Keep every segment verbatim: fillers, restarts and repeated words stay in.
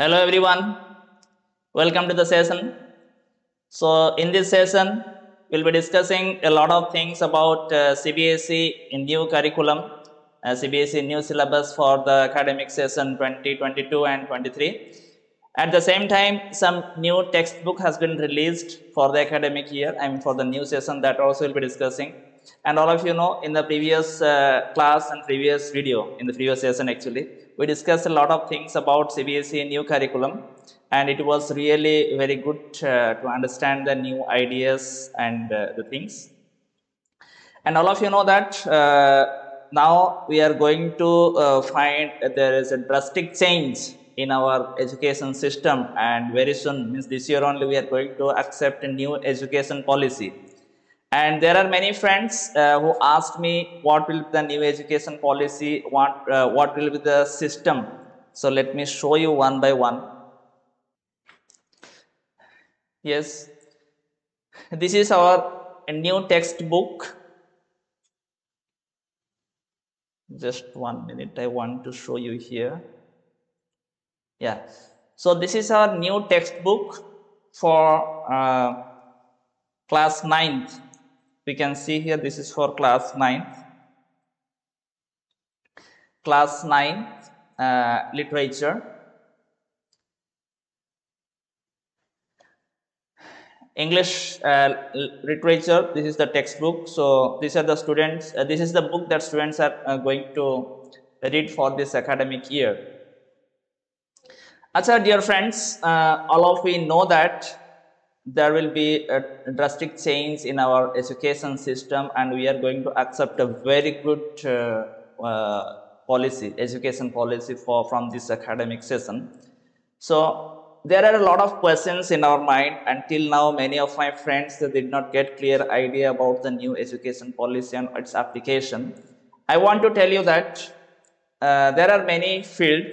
Hello everyone, welcome to the session. So in this session, we'll be discussing a lot of things about uh, C B S E in new curriculum, uh, C B S E new syllabus for the academic session twenty twenty-two and twenty-three. At the same time, some new textbook has been released for the academic year, I mean for the new session, that also we'll be discussing. And all of you know, in the previous uh, class and previous video, in the previous session actually, we discussed a lot of things about C B S E new curriculum, and it was really very good uh, to understand the new ideas and uh, the things. And all of you know that uh, now we are going to uh, find that there is a drastic change in our education system, and very soon, means this year only, we are going to accept a new education policy. And there are many friends uh, who asked me what will be the new education policy, what, uh, what will be the system. So let me show you one by one. Yes, this is our new textbook. Just one minute, I want to show you here. Yeah, so this is our new textbook for uh, class ninth. We can see here, this is for class ninth, class ninth uh, literature, English uh, literature. This is the textbook. So these are the students, uh, this is the book that students are uh, going to read for this academic year. Achha, dear friends, uh, all of we know that there will be a drastic change in our education system, and we are going to accept a very good uh, uh, policy, education policy for from this academic session. So there are a lot of questions in our mind. Until now, many of my friends they did not get clear idea about the new education policy and its application. I want to tell you that uh, there are many fields.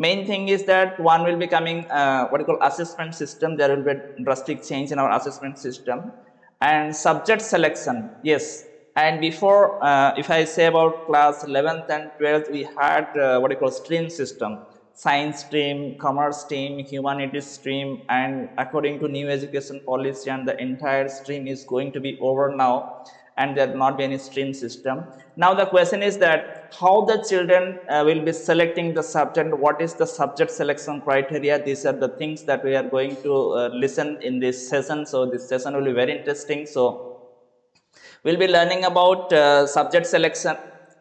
Main thing is that one will be coming uh, what you call assessment system. There will be a drastic change in our assessment system and subject selection. Yes, and before uh, if I say about class eleventh and twelfth, we had uh, what you call stream system, science stream, commerce stream, humanities stream, and according to new education policy, and the entire stream is going to be over now. And there will not be any stream system. Now the question is that how the children uh, will be selecting the subject, what is the subject selection criteria. These are the things that we are going to uh, listen in this session. So this session will be very interesting. So we will be learning about uh, subject selection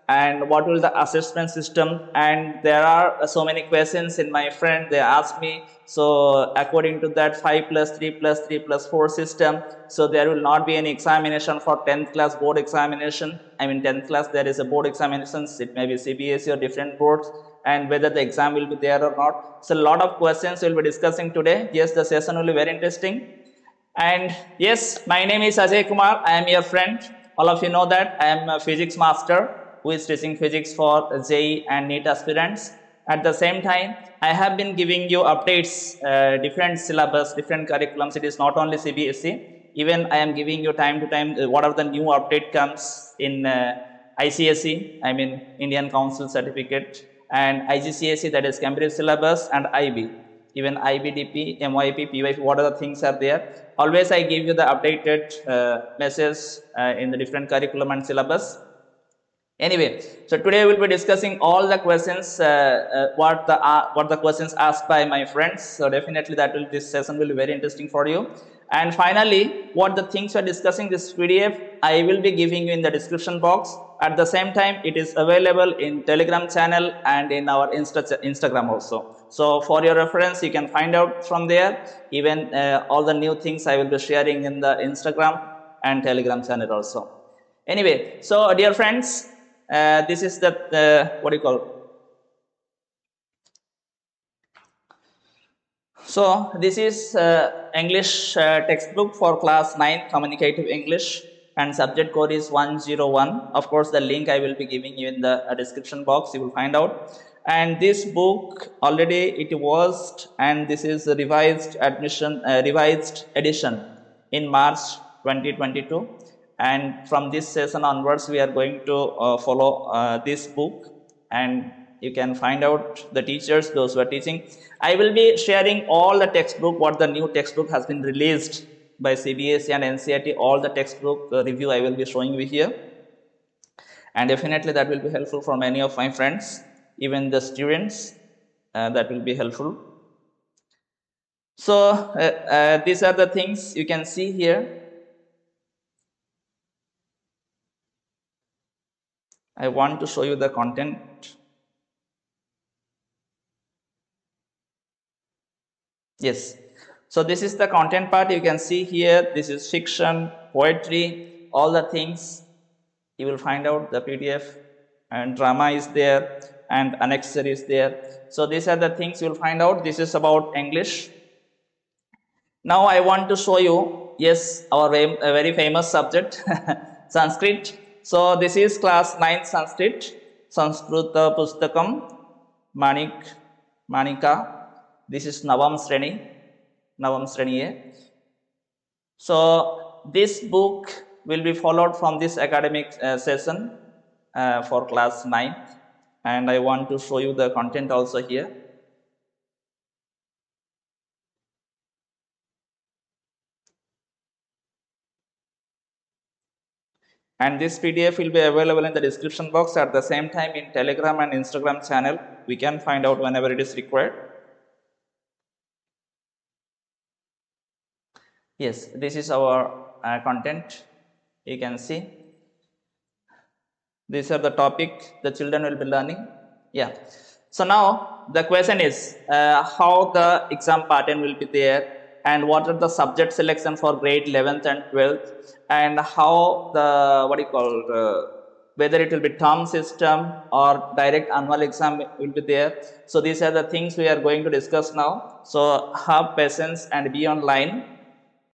and what will the assessment system, and there are uh, so many questions in my friend, they asked me. So according to that five plus three plus three plus four system, so there will not be any examination for tenth class board examination. I mean tenth class there is a board examinations, it may be C B S E or different boards, and whether the exam will be there or not. So a lot of questions we will be discussing today. Yes, the session will be very interesting. And yes, my name is Ajay Kumar, I am your friend. All of you know that I am a physics master who is teaching physics for J E E and NEET aspirants. At the same time, I have been giving you updates, uh, different syllabus, different curriculums. It is not only C B S E, even I am giving you time to time uh, what are the new update comes in uh, I C S E, I mean Indian Council Certificate, and I G C S E, that is Cambridge syllabus, and I B, even I B D P, M Y P, P Y P, what are the things are there. Always I give you the updated uh, message uh, in the different curriculum and syllabus. Anyway, so today we will be discussing all the questions, uh, uh, what the uh, what the questions asked by my friends. So definitely that will, this session will be very interesting for you. And finally, what the things we are discussing, this P D F, I will be giving you in the description box. At the same time, it is available in Telegram channel and in our Insta Instagram also. So for your reference, you can find out from there. Even uh, all the new things I will be sharing in the Instagram and Telegram channel also. Anyway, so dear friends, Uh, this is the uh, what do you call so this is uh, English uh, textbook for class nine, communicative English, and subject code is one zero one. Of course, the link I will be giving you in the uh, description box, you will find out. And this book already it was, and this is the revised admission uh, revised edition in March twenty twenty-two. And from this session onwards, we are going to uh, follow uh, this book, and you can find out the teachers, those who are teaching. I will be sharing all the textbook, what the new textbook has been released by C B S E and N C E R T, all the textbook uh, review I will be showing you here. And definitely that will be helpful for many of my friends, even the students, uh, that will be helpful. So uh, uh, these are the things you can see here. I want to show you the content. Yes. So this is the content part. You can see here, this is fiction, poetry, all the things. You will find out the P D F, and drama is there, and annexer is there. So these are the things you will find out. This is about English. Now I want to show you, yes, our a very famous subject, Sanskrit. So this is class nine Sanskrit, Sanskrita Pustakam, Manik Manika. This is Navam Sreni. Navam Sreni. So this book will be followed from this academic uh, session uh, for class nine, and I want to show you the content also here. And this P D F will be available in the description box, at the same time in Telegram and Instagram channel. We can find out whenever it is required. Yes, this is our uh, content. You can see these are the topic the children will be learning. Yeah. So now the question is uh, how the exam pattern will be there, and what are the subject selection for grade eleventh and twelfth, and how the what do you call uh, whether it will be term system or direct annual exam will be there. So these are the things we are going to discuss now. So have patience and be online.